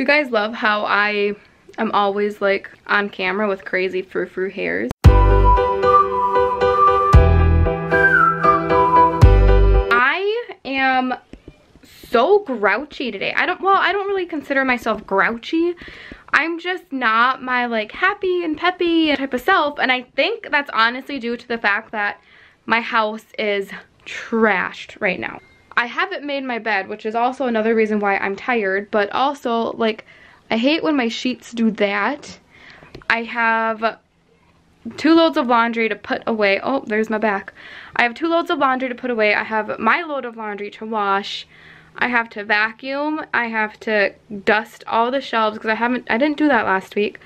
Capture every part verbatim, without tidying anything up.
you guys love how I am always like on camera with crazy frou-frou hairs? I am so grouchy today. I don't, well, I don't really consider myself grouchy. I'm just not my like happy and peppy type of self, and I think that's honestly due to the fact that my house is trashed right now. I haven't made my bed, which is also another reason why I'm tired, but also like I hate when my sheets do that. I have two loads of laundry to put away. Oh, there's my back. I have two loads of laundry to put away. I have my load of laundry to wash. I have to vacuum, I have to dust all the shelves because I haven't, I didn't do that last week.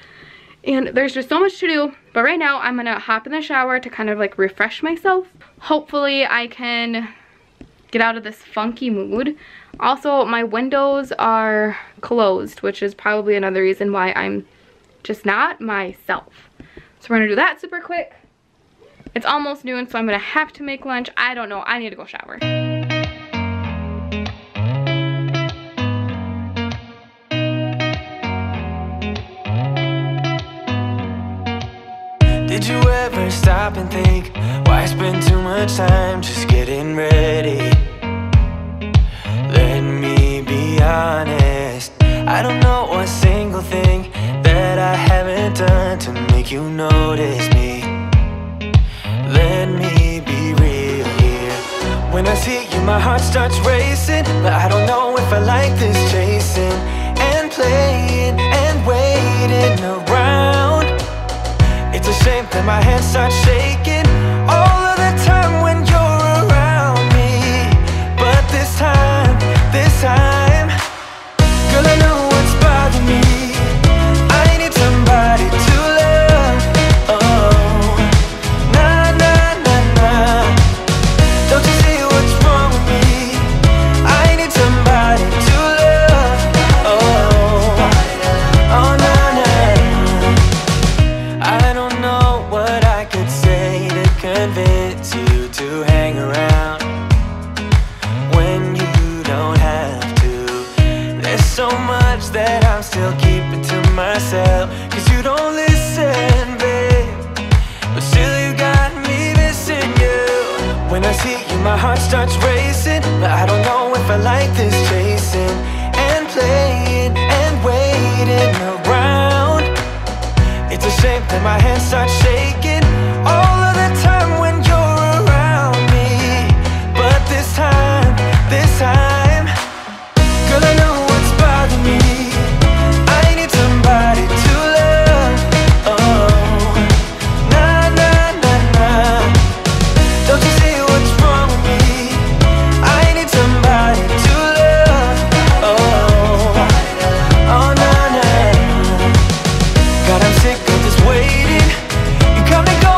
And there's just so much to do, but right now I'm gonna hop in the shower to kind of like refresh myself. Hopefully I can get out of this funky mood. Also, my windows are closed, which is probably another reason why I'm just not myself. So we're gonna do that super quick. It's almost noon, so I'm gonna have to make lunch. I don't know, I need to go shower. Did you ever stop and think, why spend too much time just getting ready? Let me be honest, I don't know one single thing that I haven't done to make you notice me. Let me be real here. When I see you, my heart starts racing, but I don't know if I like this chasing and playing and waiting around. It's a shame that my hands start shaking all of the time when you're around me. But this time, this time, girl, I know what's bothering me. I need somebody to love. Oh, nah, nah, nah, nah. Don't you see what's wrong with me? I need somebody to love. Oh, oh, nah, nah. I don't convince you to hang around when you don't have to. There's so much that I'm still keeping to myself, cause you don't listen, babe, but still you got me missing you. When I see you, my heart starts racing, but I don't know if I like this chasing and playing and waiting around. It's a shame that my hands start shaking all of the time when you're around me. But this time, this time, girl, I know what's bothering me. I need somebody to love. Oh, nah, nah, nah, nah. Don't you see what's wrong with me? I need somebody to love. Oh, oh, nah, nah. God, I'm sick of this waiting. You come and go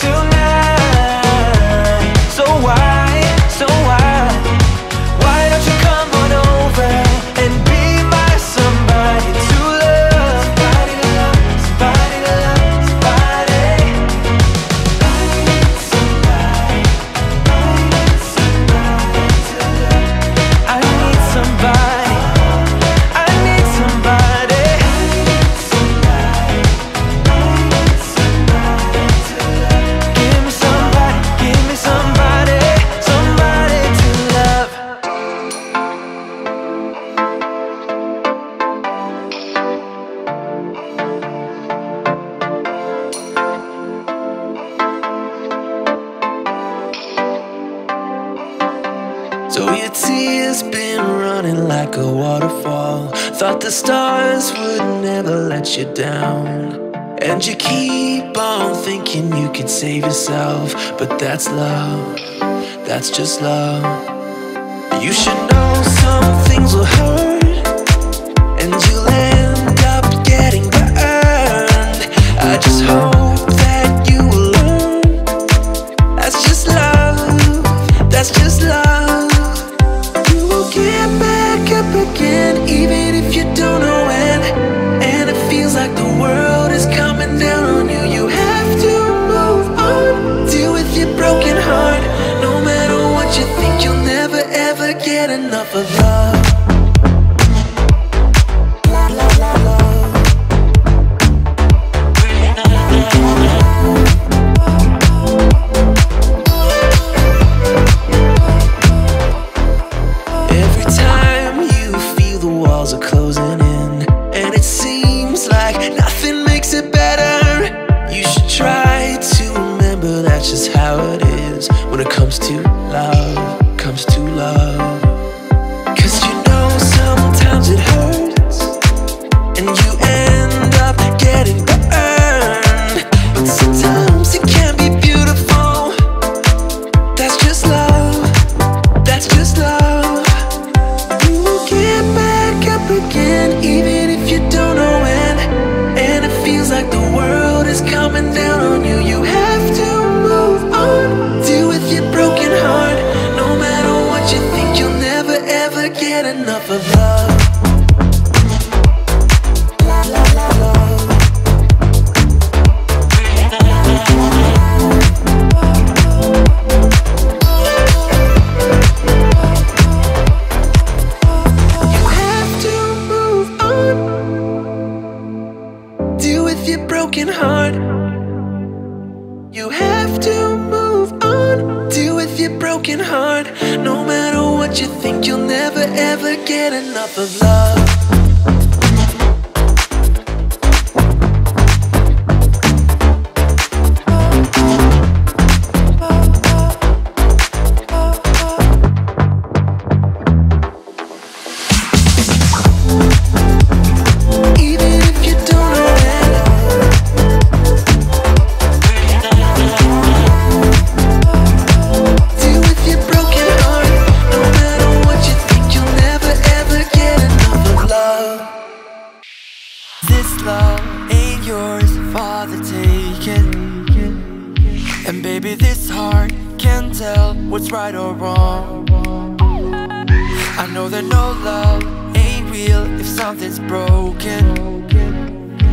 tonight, so why, so why, why don't you come on over and be my somebody to love? Somebody to love, somebody to love, somebody. I need somebody, I need somebody to love. I need somebody, I need somebody, I need somebody, I need somebody to love. Somebody, give me somebody, somebody to love. So your tears been running like a waterfall. Thought the stars would never let you down. And you keep on thinking you could save yourself, but that's love, that's just love. You should know some things will hurt, and you'll end up getting burned. I just hope that you will learn, that's just love, that's just love. You will get back up again, even if you don't know when. And it feels like the world coming down on you, you have to move on. Deal with your broken heart. No matter what you think, you'll never ever get enough of love. the walls are closing in, and it seems like nothing makes it better. You should try to remember that's just how it is when it comes to love, comes to love. 'Cause you know sometimes it hurts, and you end up getting burned, but sometimes it can be beautiful. That's just love, that's just love. You will get back up again, even if you don't know when. And it feels like the world is coming down on you. You have to move on, deal with your broken heart. No matter what you think, you'll never ever get enough of love. Your broken heart, you have to move on, deal with your broken heart. No matter what you think, you'll never ever get enough of love. This love ain't yours for the taking, and baby, this heart can't tell what's right or wrong. I know that no love ain't real if something's broken,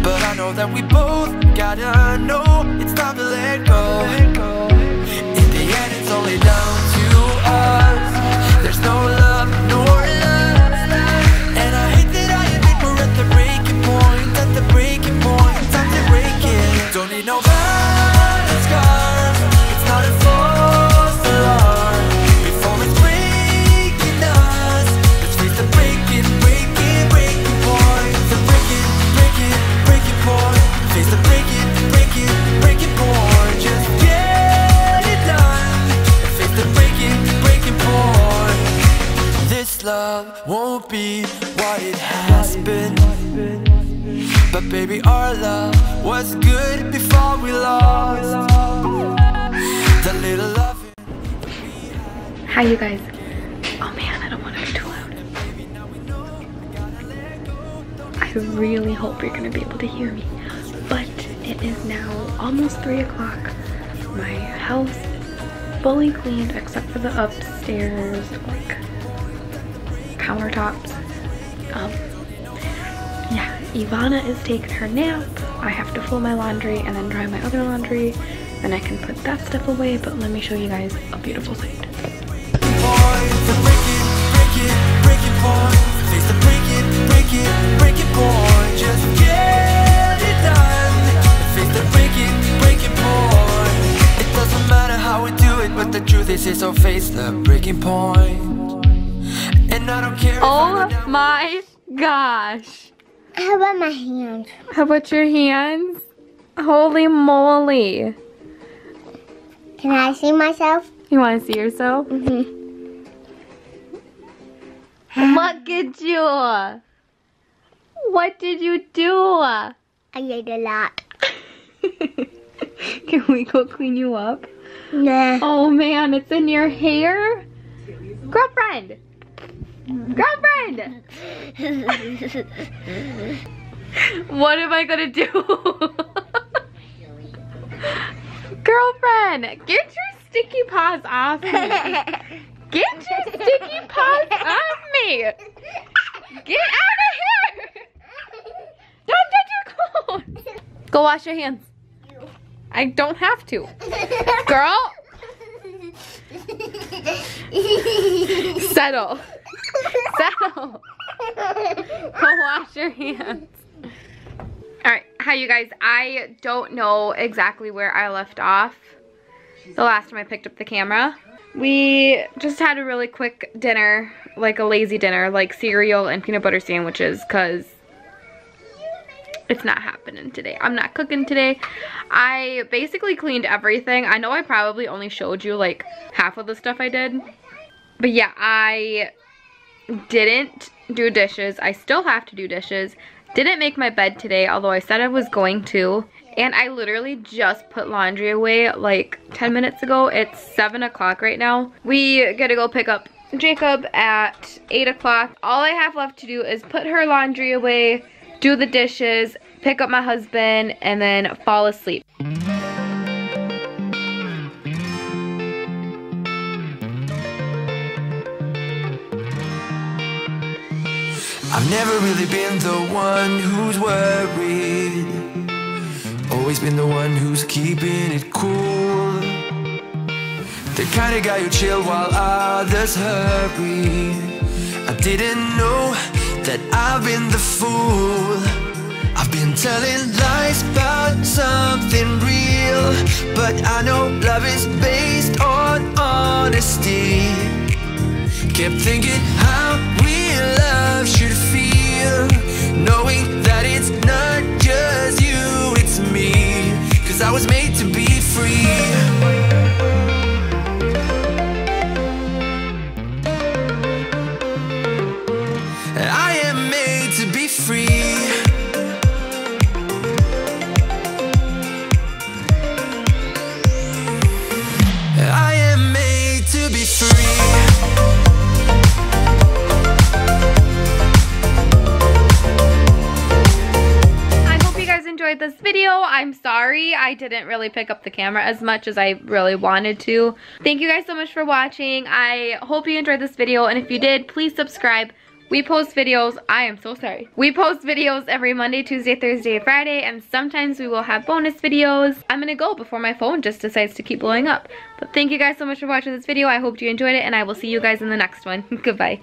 but I know that we both gotta know it's time to let go. In the end, it's only down to us. There's no love, no lust, and I hate that I admit we're at the breaking point. The breaking point, time to break it. Don't need no bad scars, it's not a false alarm. Before it's breaking us, let's face the breaking, breaking, breaking point. The breaking, breaking, breaking point. Face the breaking, breaking, breaking point. Just get it done, face the breaking, breaking point. This love won't be what it has been, but baby, our love was good before we lost the little love. Hi, you guys. Oh man, I don't want to be too loud. I really hope you're gonna be able to hear me, but it is now almost three o'clock. My house is fully cleaned except for the upstairs like countertops. Um, yeah, Ivana is taking her nap. I have to fold my laundry and then dry my other laundry, then I can put that stuff away. But let me show you guys a beautiful sight. It doesn't matter how we do it, but the truth is it's our face the breaking point. And I don't care. Oh my gosh. How about my hands? How about your hands? Holy moly. Can I see myself? You want to see yourself? Mm-hmm. Look at you. What did you do? I did a lot. Can we go clean you up? Nah. Oh man, it's in your hair? Girlfriend! Girlfriend! What am I gonna do? Girlfriend, get your sticky paws off me. Get your sticky paws off me. Get out of here. Don't touch your clothes. Go wash your hands. I don't have to. Girl. Settle. Settle. Go wash your hands. Alright, hi you guys. I don't know exactly where I left off the last time I picked up the camera. We just had a really quick dinner, like a lazy dinner, like cereal and peanut butter sandwiches, because it's not happening today. I'm not cooking today. I basically cleaned everything. I know I probably only showed you like half of the stuff I did. But yeah, I didn't do dishes. I still have to do dishes. Didn't make my bed today, although I said I was going to. And I literally just put laundry away like ten minutes ago. It's seven o'clock right now. We gotta go pick up Jacob at eight o'clock. All I have left to do is put her laundry away, do the dishes, pick up my husband, and then fall asleep. I've never really been the one who's worried, always been the one who's keeping it cool, the kind of guy who chill while others hurry. I didn't know that I've been the fool. I've been telling lies about something real, but I know love is based on honesty. Kept thinking how real love should feel, knowing that it's not just you, it's me, 'cause I was made to be free. This video. I'm sorry I didn't really pick up the camera as much as I really wanted to. Thank you guys so much for watching. I hope you enjoyed this video, and if you did, please subscribe. We post videos. I am so sorry. We post videos every Monday, Tuesday, Thursday, Friday, and sometimes we will have bonus videos. I'm gonna go before my phone just decides to keep blowing up. But thank you guys so much for watching this video. I hope you enjoyed it, and I will see you guys in the next one. Goodbye.